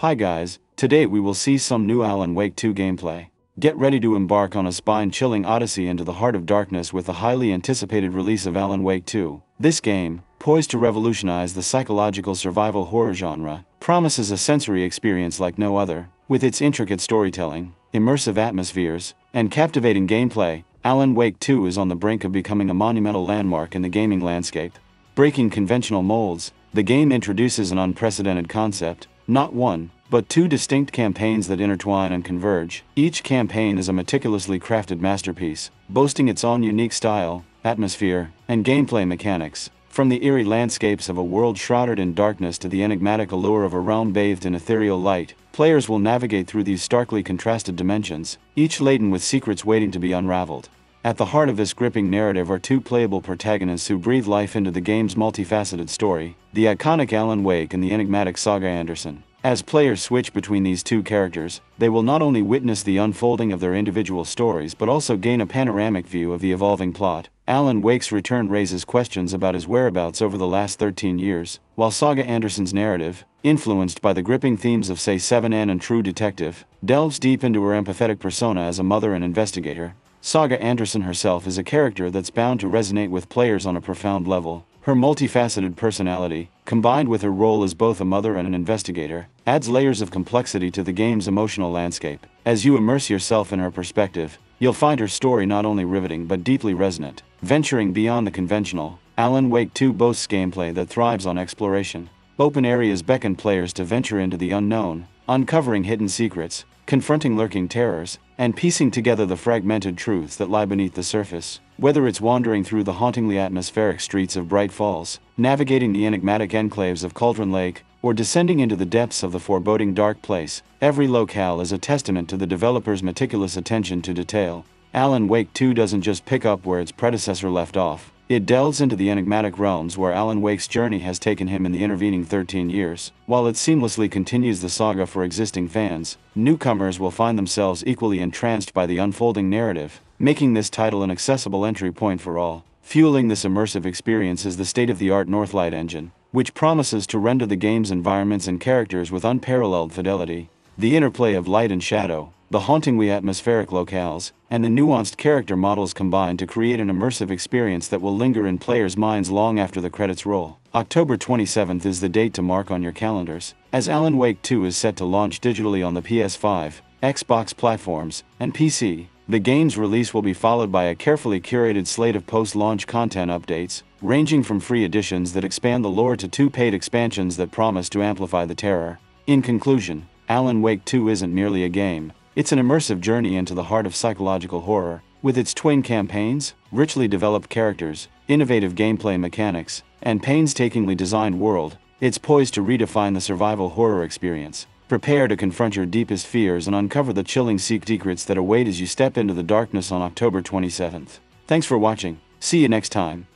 Hi guys, today we will see some new Alan Wake 2 gameplay. Get ready to embark on a spine-chilling odyssey into the heart of darkness with the highly anticipated release of Alan Wake 2. This game, poised to revolutionize the psychological survival horror genre, promises a sensory experience like no other. With its intricate storytelling, immersive atmospheres, and captivating gameplay, Alan Wake 2 is on the brink of becoming a monumental landmark in the gaming landscape. Breaking conventional molds, the game introduces an unprecedented concept. Not one, but two distinct campaigns that intertwine and converge. Each campaign is a meticulously crafted masterpiece, boasting its own unique style, atmosphere, and gameplay mechanics. From the eerie landscapes of a world shrouded in darkness to the enigmatic allure of a realm bathed in ethereal light, players will navigate through these starkly contrasted dimensions, each laden with secrets waiting to be unraveled. At the heart of this gripping narrative are two playable protagonists who breathe life into the game's multifaceted story, the iconic Alan Wake and the enigmatic Saga Anderson. As players switch between these two characters, they will not only witness the unfolding of their individual stories but also gain a panoramic view of the evolving plot. Alan Wake's return raises questions about his whereabouts over the last 13 years, while Saga Anderson's narrative, influenced by the gripping themes of Say 7N and True Detective, delves deep into her empathetic persona as a mother and investigator. Saga Anderson herself is a character that's bound to resonate with players on a profound level. Her multifaceted personality, combined with her role as both a mother and an investigator, adds layers of complexity to the game's emotional landscape. As you immerse yourself in her perspective, you'll find her story not only riveting but deeply resonant. Venturing beyond the conventional, Alan Wake 2 boasts gameplay that thrives on exploration. Open areas beckon players to venture into the unknown, uncovering hidden secrets, confronting lurking terrors, and piecing together the fragmented truths that lie beneath the surface. Whether it's wandering through the hauntingly atmospheric streets of Bright Falls, navigating the enigmatic enclaves of Cauldron Lake, or descending into the depths of the foreboding Dark Place, every locale is a testament to the developer's meticulous attention to detail. Alan Wake 2 doesn't just pick up where its predecessor left off. It delves into the enigmatic realms where Alan Wake's journey has taken him in the intervening 13 years. While it seamlessly continues the saga for existing fans, newcomers will find themselves equally entranced by the unfolding narrative, making this title an accessible entry point for all. Fueling this immersive experience is the state-of-the-art Northlight engine, which promises to render the game's environments and characters with unparalleled fidelity. The interplay of light and shadow, the hauntingly atmospheric locales, and the nuanced character models combine to create an immersive experience that will linger in players' minds long after the credits roll. October 27th is the date to mark on your calendars, as Alan Wake 2 is set to launch digitally on the PS5, Xbox platforms, and PC. The game's release will be followed by a carefully curated slate of post-launch content updates, ranging from free editions that expand the lore to two paid expansions that promise to amplify the terror. In conclusion, Alan Wake 2 isn't merely a game. It's an immersive journey into the heart of psychological horror. With its twin campaigns, richly developed characters, innovative gameplay mechanics, and painstakingly designed world, it's poised to redefine the survival horror experience. Prepare to confront your deepest fears and uncover the chilling secrets that await as you step into the darkness on October 27th. Thanks for watching. See you next time.